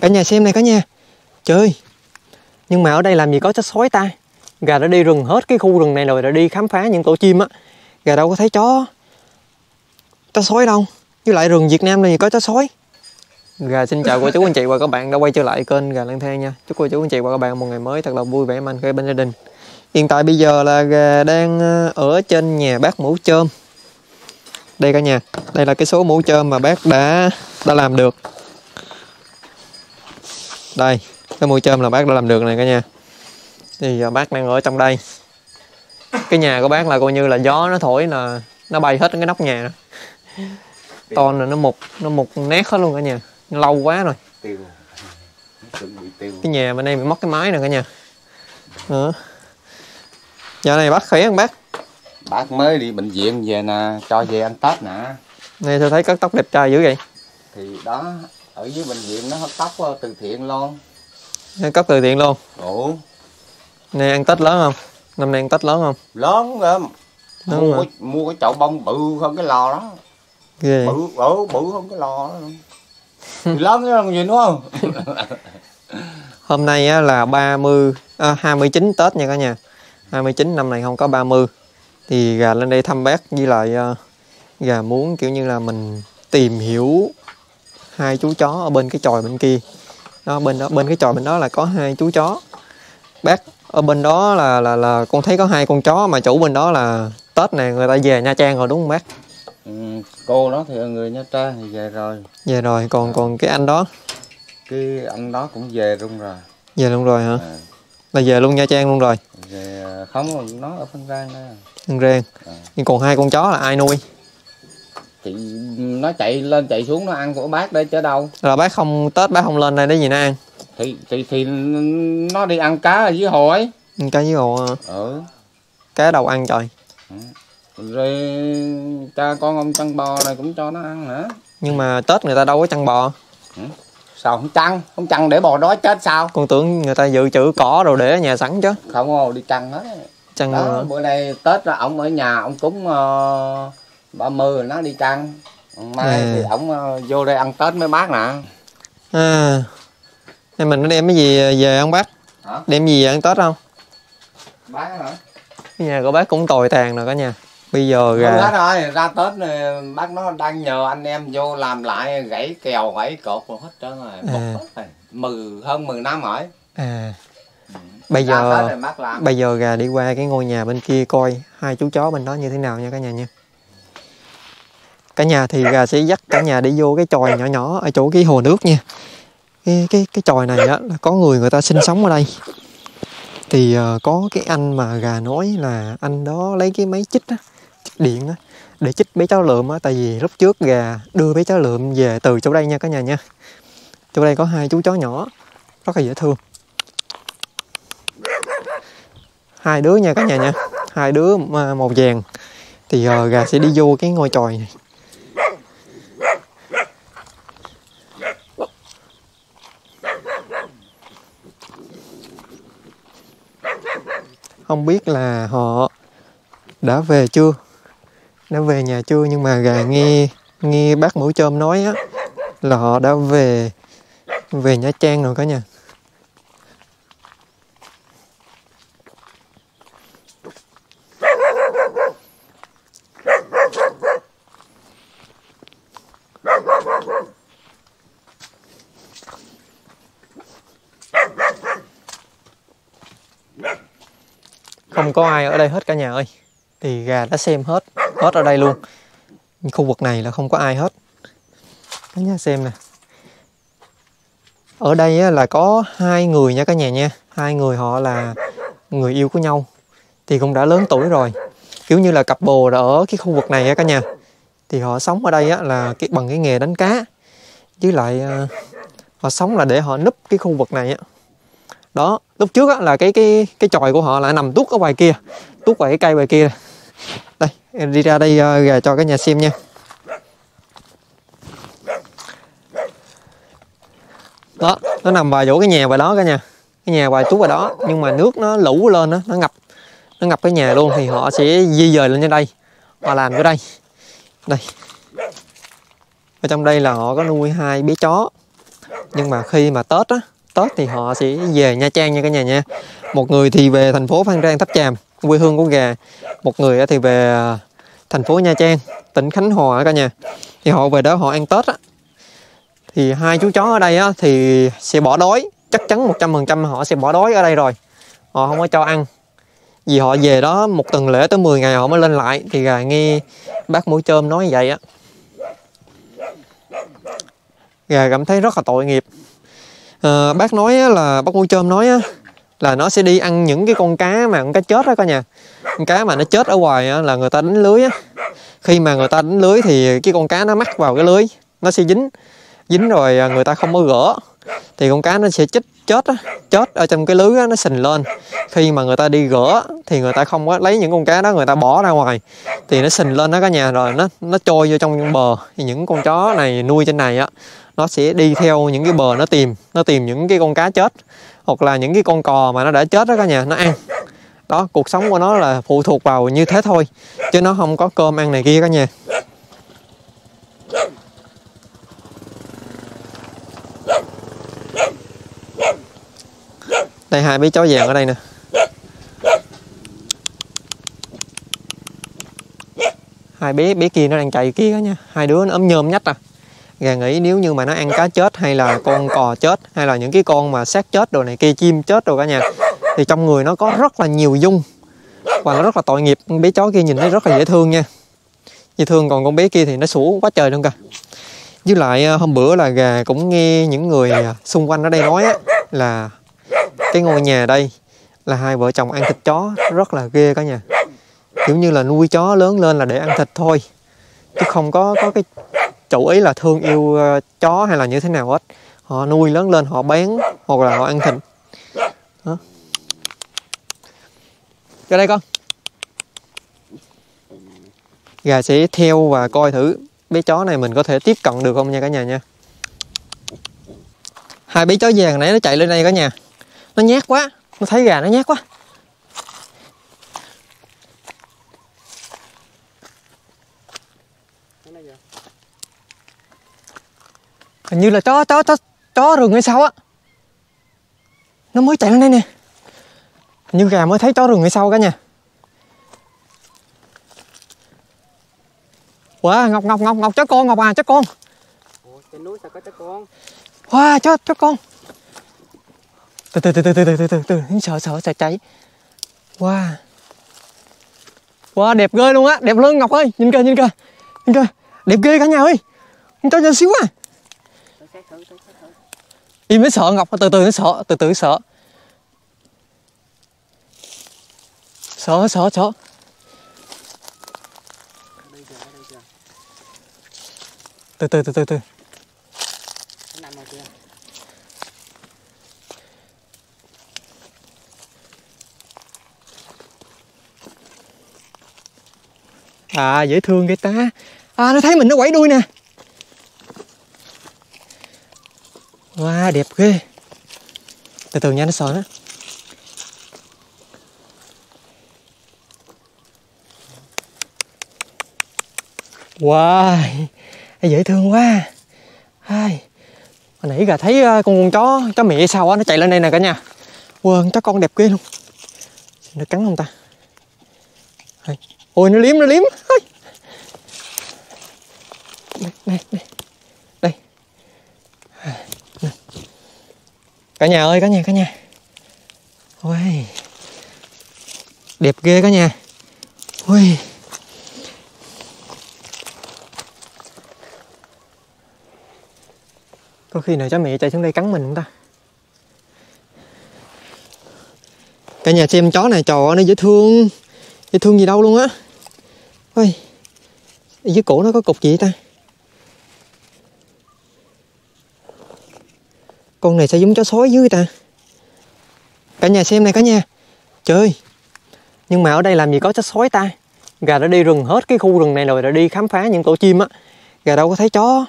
Cả nhà xem này cả nhà. Trời, nhưng mà ở đây làm gì có chó sói ta. Gà đã đi rừng hết cái khu rừng này rồi, đã đi khám phá những tổ chim á. Gà đâu có thấy chó sói đâu. Với lại rừng Việt Nam này có chó sói. Gà xin chào cô chú anh chị và các bạn đã quay trở lại kênh Gà Lang Thang nha. Chúc cô chú anh chị và các bạn một ngày mới thật là vui vẻ, mạnh khỏe bên gia đình. Hiện tại bây giờ là gà đang ở trên nhà bác Mũi Chôm. Đây cả nhà, đây là cái số Mũi Chôm mà bác đã làm được. Đây, cái Mũi Chôm là bác đã làm được này cả nhà. Thì giờ bác đang ở trong đây. Cái nhà của bác là coi như là gió nó thổi là nó bay hết cái nóc nhà đó. Ton là nó mục nát hết luôn cả nhà. Lâu quá rồi. Cái nhà bên đây bị mất cái mái nè cả nhà. Đó. Giờ này bác khỏe không bác? Bác mới đi bệnh viện về nè, cho về ăn Tết nè. Này tôi thấy cắt tóc đẹp trai dữ vậy. Thì đó, ở dưới bệnh viện nó hớt tóc từ thiện luôn. Nó cắt từ thiện luôn? Ủa. Này ăn Tết lớn không? Năm nay ăn Tết lớn không? Lớn lắm. Mua cái chậu bông bự hơn cái lò đó. Ghê. Bự hơn cái lò đó luôn. Thì lớn chứ làm gì đúng không? Hôm nay là 29 Tết nha cả nhà. 29 năm này không có 30. Thì gà lên đây thăm bác, với lại gà muốn kiểu như là mình tìm hiểu hai chú chó ở bên cái chòi bên kia. Đó, bên cái chòi bên đó là có hai chú chó. Bác ở bên đó là con thấy có hai con chó mà chủ bên đó là Tết này người ta về Nha Trang rồi đúng không bác? Ừ, cô đó thì người Nha Trang thì về rồi. Về rồi, còn cái anh đó? Cái anh đó cũng về luôn rồi. Về luôn rồi hả? À. Là về luôn Nha Trang luôn rồi. Về không, nó ở Phan Rang đó. Phan Rang. À. Nhưng còn hai con chó là ai nuôi? Thì nó chạy lên chạy xuống nó ăn của bác đây chứ đâu. Rồi bác không, Tết bác không lên đây để gì nó ăn? Thì nó đi ăn cá ở dưới hồ ấy. Cá dưới hồ hả? Ừ. Cá đầu ăn trời. Ừ. Rồi cha con ông chăn bò này cũng cho nó ăn nữa. Nhưng mà Tết người ta đâu có chăn bò. Ừ. Sao không chăn? Không chăn để bò đói chết sao? Con tưởng người ta dự trữ cỏ rồi để ở nhà sẵn chứ. Không, không đi chăn hết. Chăn đó, bữa nay Tết đó, ổng ở nhà ổng cúng 30 nó đi chăn. Mai thì ổng vô đây ăn Tết mấy bác nè. À. Nên mình có đem cái gì về không bác? Hả? Đem gì về ăn Tết không? Bác hả? Cái nhà của bác cũng tồi tàn rồi cả nhà. Bây giờ gà... Hết rồi, ra Tết này, bác nó đang nhờ anh em vô làm lại gãy kèo, gãy cột rồi hết trơn rồi. Hơn 10 năm rồi. À. Bây giờ gà đi qua cái ngôi nhà bên kia coi hai chú chó bên đó như thế nào nha cả nhà nha. Cả nhà thì gà sẽ dắt cả nhà đi vô cái chòi nhỏ nhỏ ở chỗ cái hồ nước nha. Cái chòi này á, là có người ta sinh sống ở đây. Thì có cái anh mà gà nói là anh đó lấy cái máy chích á, chích điện á, để chích bé chó lượm á. Tại vì lúc trước gà đưa bé chó lượm về từ chỗ đây nha cả nhà nha. Chỗ đây có hai chú chó nhỏ rất là dễ thương. Hai đứa nha cả nhà nha. Hai đứa màu vàng. Thì gà sẽ đi vô cái ngôi chòi này. Không biết là họ đã về chưa, đã về nhà chưa, nhưng mà gà nghe bác Mũi Chôm nói á, là họ đã về Nha Trang rồi cả nhà. Không có ai ở đây hết cả nhà ơi. Thì gà đã xem hết ở đây luôn. Khu vực này là không có ai hết. Cả nhà xem nè. Ở đây là có hai người nha cả nhà nha. Hai người họ là người yêu của nhau. Thì cũng đã lớn tuổi rồi. Kiểu như là cặp bồ đã ở cái khu vực này cả nhà. Thì họ sống ở đây là bằng cái nghề đánh cá. Với lại họ sống là để họ núp cái khu vực này á. Đó, lúc trước á, là cái chòi của họ là nằm tuốt ở ngoài kia, tuốt ngoài cái cây ngoài kia. Đây, em đi ra đây gà cho cả nhà xem nha. Đó, nó nằm vào chỗ cái nhà ngoài đó cả nhà. Cái nhà ngoài tuốt ngoài đó, nhưng mà nước nó lũ lên đó, nó ngập cái nhà luôn. Thì họ sẽ di dời lên trên đây, họ làm ở đây. Đây. Ở trong đây là họ có nuôi hai bé chó. Nhưng mà khi mà Tết thì họ sẽ về Nha Trang nha cả nhà nha. Một người thì về thành phố Phan Rang Tháp Chàm, quê hương của gà. Một người thì về thành phố Nha Trang, tỉnh Khánh Hòa cả nhà. Thì họ về đó họ ăn Tết á. Thì hai chú chó ở đây á thì sẽ bỏ đói, chắc chắn 100% họ sẽ bỏ đói ở đây rồi. Họ không có cho ăn. Vì họ về đó một tuần lễ tới 10 ngày họ mới lên lại. Thì gà nghe bác Mũi Chôm nói vậy á, gà cảm thấy rất là tội nghiệp. Bác nói là bác Mũi Chôm nói là nó sẽ đi ăn những cái con cá mà con cá chết đó cả nhà. Con cá mà nó chết ở ngoài là người ta đánh lưới á. Khi mà người ta đánh lưới thì cái con cá nó mắc vào cái lưới, nó sẽ dính rồi người ta không có gỡ thì con cá nó sẽ chết ở trong cái lưới, nó sình lên. Khi mà người ta đi gỡ thì người ta không có lấy những con cá đó, người ta bỏ ra ngoài thì nó sình lên đó cả nhà, rồi nó trôi vô trong bờ. Thì những con chó này nuôi trên này á, nó sẽ đi theo những cái bờ, nó tìm những cái con cá chết hoặc là những cái con cò mà nó đã chết đó cả nhà, nó ăn. Đó, cuộc sống của nó là phụ thuộc vào như thế thôi, chứ nó không có cơm ăn này kia cả nhà. Đây, hai bé chó vàng ở đây nè. Hai bé kia nó đang chạy kia đó nha. Hai đứa nó ấm nhôm nhách à. Gà nghĩ nếu như mà nó ăn cá chết hay là con cò chết hay là những cái con mà xác chết đồ này kia, chim chết đồ cả nhà, thì trong người nó có rất là nhiều dung và nó rất là tội nghiệp. Con bé chó kia nhìn thấy rất là dễ thương nha, dễ thương. Còn con bé kia thì nó sủa quá trời luôn kìa. Với lại hôm bữa là gà cũng nghe những người xung quanh ở đây nói là cái ngôi nhà đây là hai vợ chồng ăn thịt chó rất là ghê cả nhà. Kiểu như là nuôi chó lớn lên là để ăn thịt thôi, chứ không có cái chủ ý là thương yêu chó hay là như thế nào hết. Họ nuôi lớn lên họ bán hoặc là họ ăn thịt. Đó. Ra đây con. Gà sẽ theo và coi thử bé chó này mình có thể tiếp cận được không nha cả nhà nha. Hai bé chó vàng nãy nó chạy lên đây cả nhà. Nó nhát quá, nó thấy gà nó nhát quá. Hình như là chó rừng hay sao á. Nó mới chạy lên đây nè. Hình như gà mới thấy chó rừng hay sao cả nhà. Wow, Ngọc, chó con Ngọc à, chó con. Ủa, trên núi sao có chó con? Wow, chó con. Từ từ, sợ sẽ cháy. Wow. Wow, đẹp ghê luôn á, đẹp luôn Ngọc ơi, nhìn kìa. Đẹp ghê cả nhà ơi. Con chó nhỏ xíu à. Im mới sợ Ngọc, từ từ nó sợ. Sợ. Từ từ. À, dễ thương cái ta. À, nó thấy mình nó quẩy đuôi nè. Wow, đẹp ghê. Từ từ nha, nó sợ đó. Wow, dễ thương quá. Ai. Hồi nãy gà thấy con chó mẹ sao á, nó chạy lên đây nè cả nhà. Wow, chó con đẹp ghê luôn. Nó cắn không ta? Ôi, nó liếm. Đây. Cả nhà ơi, cả nhà. Ôi. Đẹp ghê cả nhà. Ôi. Có khi nào chó mẹ chạy xuống đây cắn mình không ta? Cả nhà xem chó này, trời ơi, nó dễ thương gì đâu luôn á. Ôi, dưới cổ nó có cục gì ta? Con này sao giống chó sói dưới ta? Cả nhà xem này cả nhà. Trời ơi. Nhưng mà ở đây làm gì có chó sói ta? Gà đã đi rừng hết cái khu rừng này rồi, đã đi khám phá những tổ chim á. Gà đâu có thấy chó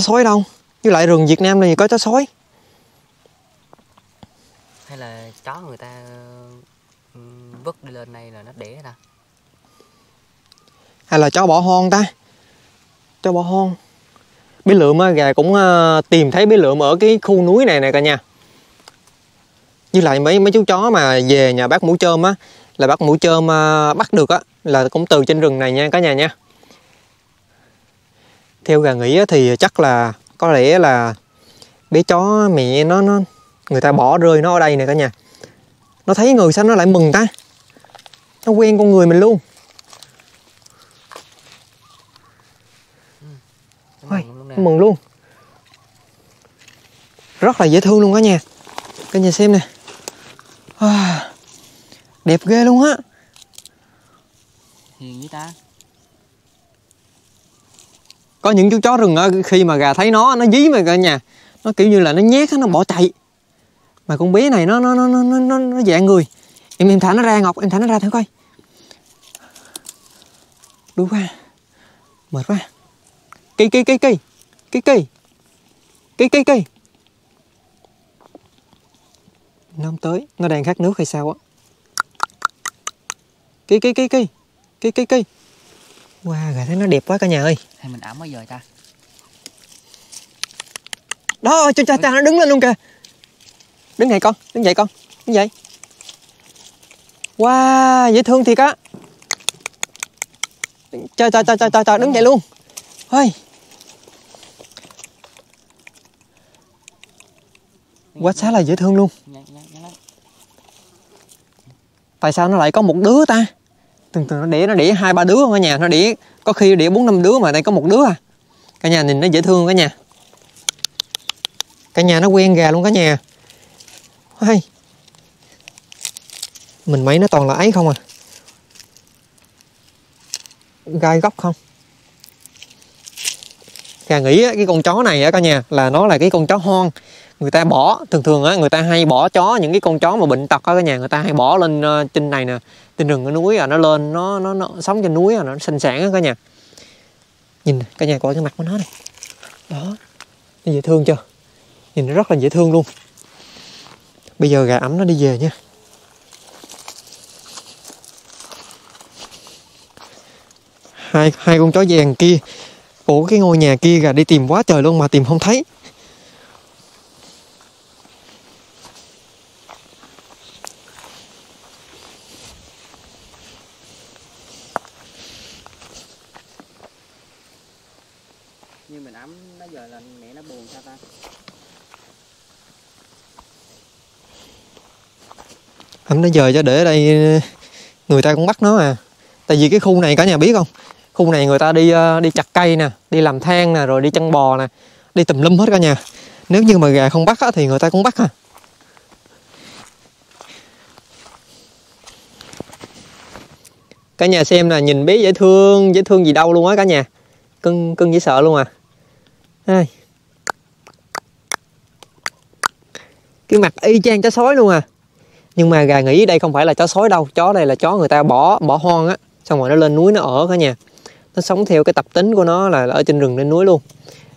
sói đâu. Với lại rừng Việt Nam này có chó sói. Hay là chó người ta vứt đi lên đây là nó đẻ ra. Hay là chó bỏ hoang ta? Chó bỏ hoang. Bí lượm á, gà cũng tìm thấy bí lượm ở cái khu núi này nè cả nhà. Như lại mấy chú chó mà về nhà bác Mũi Chôm á, là bác Mũi Chôm bắt được á, là cũng từ trên rừng này nha cả nhà nha. Theo gà nghĩ á, thì chắc là có lẽ là bé chó mẹ nó người ta bỏ rơi nó ở đây nè cả nhà. Nó thấy người sao nó lại mừng ta, nó quen con người mình luôn. Ôi, mừng luôn, rất là dễ thương luôn cả nhà. Cả nhà xem nè, à, đẹp ghê luôn á. Hiền với ta. Có những chú chó rừng á, khi mà gà thấy nó dí mà cả nhà, nó kiểu như là nó nhát á, nó bỏ chạy. Mà con bé này nó dạng người. Em thả nó ra Ngọc, em thả nó ra thử coi. Đuổi qua, mệt quá. Cây. Nó không tới, nó đang khát nước hay sao á. Cây. Wow, gà thấy nó đẹp quá cả nhà ơi. Hay mình ẵm nó giờ ta. Đó, cha nó đứng lên luôn kìa. Đứng này con, đứng dậy con, đứng dậy. Wow, dễ thương thiệt á. Trời, đứng dậy luôn. Ôi, quá xá là dễ thương luôn. Tại sao nó lại có một đứa ta? Từng nó đẻ 2-3 đứa không cả nhà, nó đẻ có khi đẻ 4-5 đứa mà đây có một đứa à. Cả nhà nhìn nó dễ thương cả nhà. Cả nhà nó quen gà luôn cả nhà. Ôi, mình mấy nó toàn là ấy không à. Gai góc không. Gà nghĩ cái con chó này á cả nhà là nó là cái con chó hoang. Người ta bỏ, thường á, người ta hay bỏ chó, những cái con chó mà bệnh tật á cả nhà, người ta hay bỏ lên trên này nè, trên rừng ở núi à, nó lên nó sống trên núi à, nó sinh sản á cả nhà. Nhìn cả nhà coi cái mặt của nó này. Đó. Nó dễ thương chưa? Nhìn nó rất là dễ thương luôn. Bây giờ gà ấm nó đi về nha. Hai con chó vàng kia của cái ngôi nhà kia gà đi tìm quá trời luôn mà tìm không thấy. Như mình ấm nó giờ là mẹ nó buồn sao ta? Ấm nó giờ cho để ở đây người ta cũng bắt nó à. Tại vì cái khu này cả nhà biết không? Khu này người ta đi chặt cây nè, đi làm than nè, rồi đi chăn bò nè, đi tùm lum hết cả nhà. Nếu như mà gà không bắt á, thì người ta cũng bắt à. Cả nhà xem nè, nhìn bé dễ thương gì đâu luôn á cả nhà. Cưng dễ sợ luôn à. Đây. Cái mặt y chang chó sói luôn à. Nhưng mà gà nghĩ đây không phải là chó sói đâu, chó đây là chó người ta bỏ hoang á. Xong rồi nó lên núi nó ở cả nhà. Nó sống theo cái tập tính của nó là ở trên rừng lên núi luôn.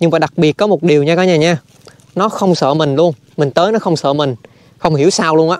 Nhưng mà đặc biệt có một điều nha cả nhà nha, nó không sợ mình luôn. Mình tới nó không sợ mình, không hiểu sao luôn á.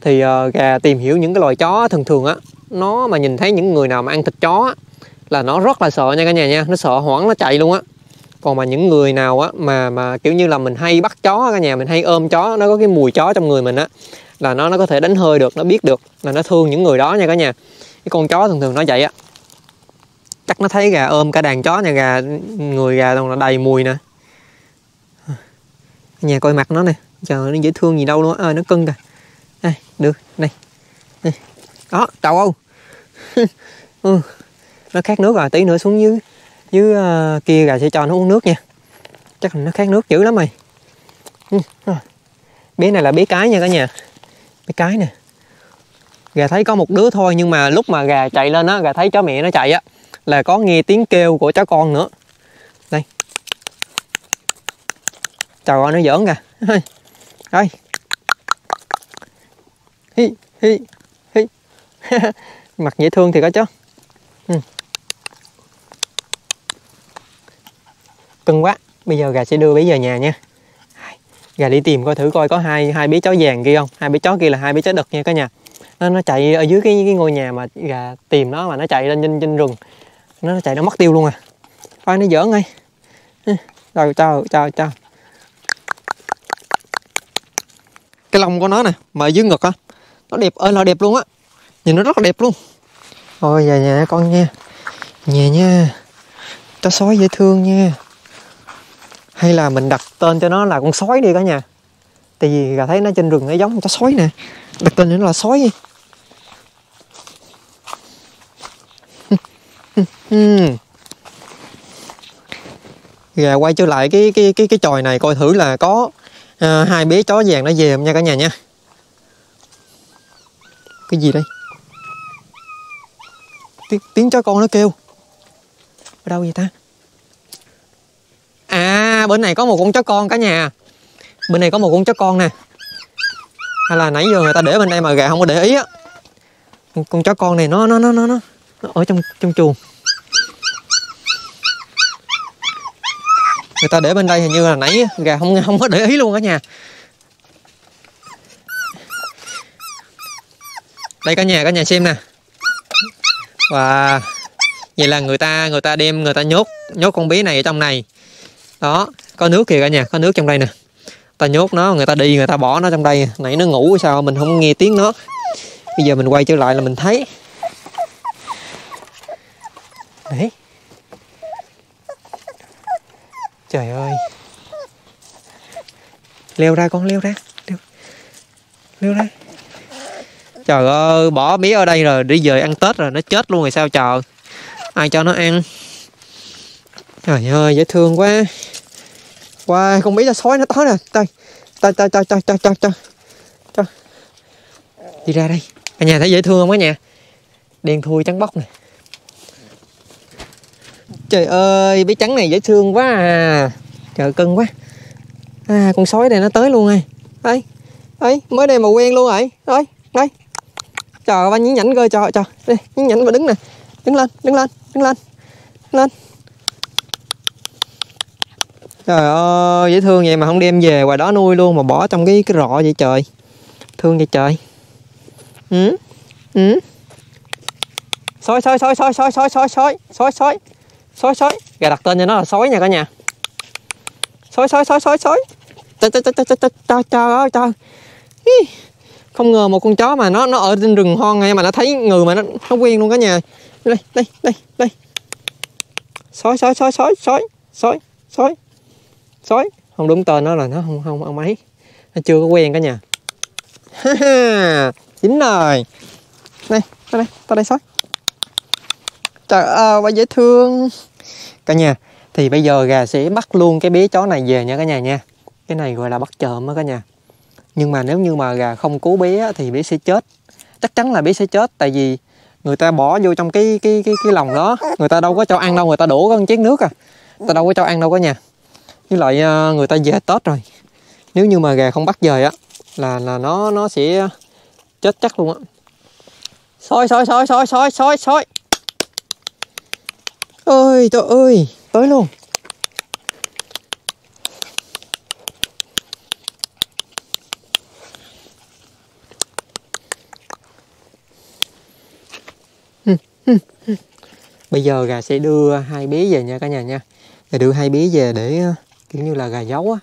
Thì gà tìm hiểu những cái loài chó thường á, nó mà nhìn thấy những người nào mà ăn thịt chó á, là nó rất là sợ nha cả nhà nha. Nó sợ hoảng nó chạy luôn á. Còn mà những người nào á mà kiểu như là mình hay bắt chó cả nhà, mình hay ôm chó, nó có cái mùi chó trong người mình á, là nó có thể đánh hơi được, nó biết được là nó thương những người đó nha cả nhà. Cái con chó thường nó vậy á. Chắc nó thấy gà ôm cả đàn chó nhà gà, người gà toàn là đầy mùi nè. Nhà coi mặt nó nè, trời nó dễ thương gì đâu luôn á, nó cưng kìa. Đây, được, đây. Đó, trầu không? Ừ. Nó khát nước rồi, tí nữa xuống dưới kia gà sẽ cho nó uống nước nha. Chắc là nó khát nước dữ lắm mày. Bé này là bé cái nha cả nhà. Bé cái nè. Gà thấy có một đứa thôi, nhưng mà lúc mà gà chạy lên á, gà thấy chó mẹ nó chạy á, là có nghe tiếng kêu của chó con nữa. Đây. Trời ơi, nó giỡn kìa. Đây. Hi. Mặt dễ thương thì có chứ. Cưng quá. Bây giờ gà sẽ đưa bé về nhà nha. Gà đi tìm coi thử coi có hai bé chó vàng kia không. Hai bé chó kia là hai bé chó đực nha cả nhà. Nó chạy ở dưới cái ngôi nhà mà gà tìm nó, mà nó chạy lên trên rừng. Nó chạy nó mất tiêu luôn à. Coi nó giỡn ngay. Trời. Cái lông của nó nè, mà dưới ngực á, nó đẹp ơi là đẹp luôn á. Nhìn nó rất là đẹp luôn. Thôi về nhà con nha. Nhà nha. Cho sói dễ thương nha. Hay là mình đặt tên cho nó là con sói đi cả nhà. Tại vì gà thấy nó trên rừng nó giống con sói nè. Đặt tên nó là sói đi. Gà quay trở lại cái chòi này coi thử là có hai bé chó vàng nó về không nha cả nhà nha. Cái gì đây? Tiếng chó con nó kêu. Ở đâu vậy ta? À, bên này có một con chó con cả nhà. Bên này có một con chó con nè. Hay là nãy giờ người ta để bên đây mà gà không có để ý á. Con chó con này nó ở trong chuồng. Người ta để bên đây hình như là nãy gà không có để ý luôn cả nhà. Đây cả nhà xem nè. Và vậy là người ta đem nhốt con bé này ở trong này. Đó, có nước kìa cả nhà, có nước trong đây nè. Ta nhốt nó, người ta đi, người ta bỏ nó trong đây. Nãy nó ngủ sao mình không nghe tiếng nó. Bây giờ mình quay trở lại là mình thấy. Đấy. Trời ơi. Leo ra con, leo ra. Leo ra. Trời ơi, bỏ bé ở đây rồi, đi về ăn Tết rồi, nó chết luôn rồi sao trời. Ai cho nó ăn. Trời ơi, dễ thương quá. Wow, con bé sói nó tới nè. Trời. Đi ra đây. Cả nhà thấy dễ thương không cả nhà? Đen thui trắng bóc nè. Trời ơi, bé trắng này dễ thương quá à. Trời cưng quá. À, con sói này nó tới luôn rồi. Đấy. Đấy, mới đây mà quen luôn rồi. Đấy, đấy. Trời ơi, nhí nhảnh coi trời. Đi, nhí nhảnh mà đứng nè. Đứng lên. Trời ơi, dễ thương vậy mà không đem về ngoài đó nuôi luôn mà bỏ trong cái rọ vậy trời. Thương vậy trời. Sói. Gà đặt tên cho nó là sói nha cả nhà. Sói. Trời. Không ngờ một con chó mà nó ở trên rừng hoang này mà nó thấy người mà nó quen luôn cả nhà. Đây. Sói. Không đúng tên nó là nó không ấy. Nó chưa có quen cả nhà. Chính rồi. Này, tới đây sói. Trời ơi, quá dễ thương. Cả nhà, thì bây giờ gà sẽ bắt luôn cái bé chó này về nha cả nhà nha. Cái này gọi là bắt trộm á cả nhà. Nhưng mà nếu như mà gà không cứu bé thì bé sẽ chết. Chắc chắn là bé sẽ chết. Tại vì người ta bỏ vô trong cái lồng đó. Người ta đâu có cho ăn đâu, người ta đổ con chén nước à. Người ta đâu có cho ăn đâu cả nhà. Với lại người ta về Tết rồi. Nếu như mà gà không bắt về á là nó sẽ chết chắc luôn á. Sói. Ôi trời ơi, tới luôn. Bây giờ gà sẽ đưa hai bé về nha cả nhà nha. Gà đưa hai bé về để kiểu như là gà giấu á.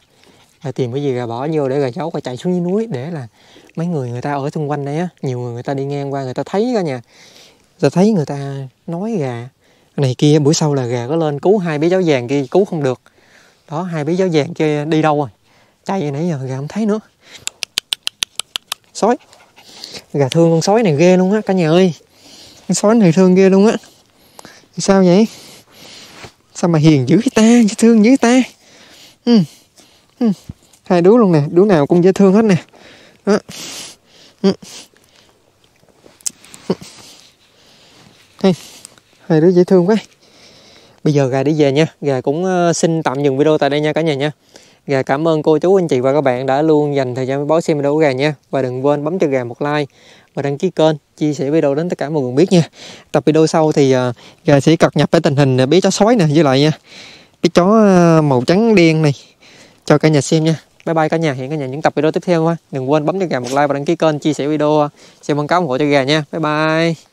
Gà tìm cái gì gà bỏ vô để gà giấu, gà chạy xuống dưới núi để là mấy người ta ở xung quanh đây á, nhiều người ta đi ngang qua người ta thấy cả nhà. Người ta thấy, người ta nói gà này kia, bữa sau là gà có lên cứu hai bé chó vàng kia, cứu không được. Đó, hai bé chó vàng kia đi đâu rồi? Chạy nãy giờ gà không thấy nữa. Sói. Gà thương con sói này ghê luôn á cả nhà ơi. Con sói này thương ghê luôn á. Sao vậy? Sao mà hiền dữ ta, dễ thương dữ ta. Hai đứa luôn nè, đứa nào cũng dễ thương hết nè. Đó. Hai đứa dễ thương quá. Bây giờ gà đi về nha. Gà cũng xin tạm dừng video tại đây nha cả nhà nha. Gà cảm ơn cô chú anh chị và các bạn đã luôn dành thời gian với bó xem video của gà nha. Và đừng quên bấm cho gà một like và đăng ký kênh, chia sẻ video đến tất cả mọi người biết nha. Tập video sau thì gà sẽ cập nhật cái tình hình bé chó sói nè, với lại nha bé chó màu trắng đen này cho cả nhà xem nha. Bye bye cả nhà, hẹn cả nhà những tập video tiếp theo ha. Đừng quên bấm cho gà một like và đăng ký kênh, chia sẻ video, xem quảng cáo ủng hộ cho gà nha. Bye bye.